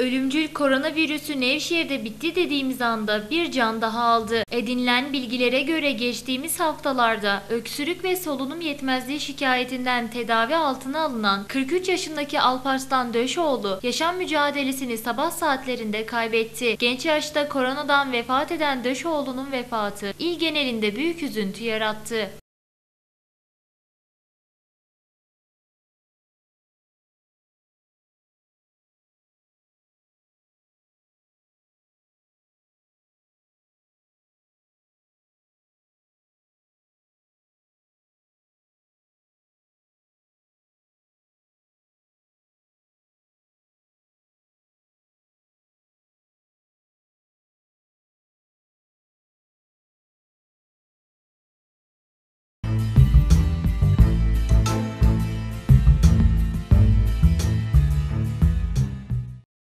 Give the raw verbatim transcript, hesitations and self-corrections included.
Ölümcül koronavirüsü Nevşehir'de bitti dediğimiz anda bir can daha aldı. Edinilen bilgilere göre geçtiğimiz haftalarda öksürük ve solunum yetmezliği şikayetinden tedavi altına alınan kırk üç yaşındaki Alparslan Döşoğlu yaşam mücadelesini sabah saatlerinde kaybetti. Genç yaşta koronadan vefat eden Döşoğlu'nun vefatı il genelinde büyük üzüntü yarattı.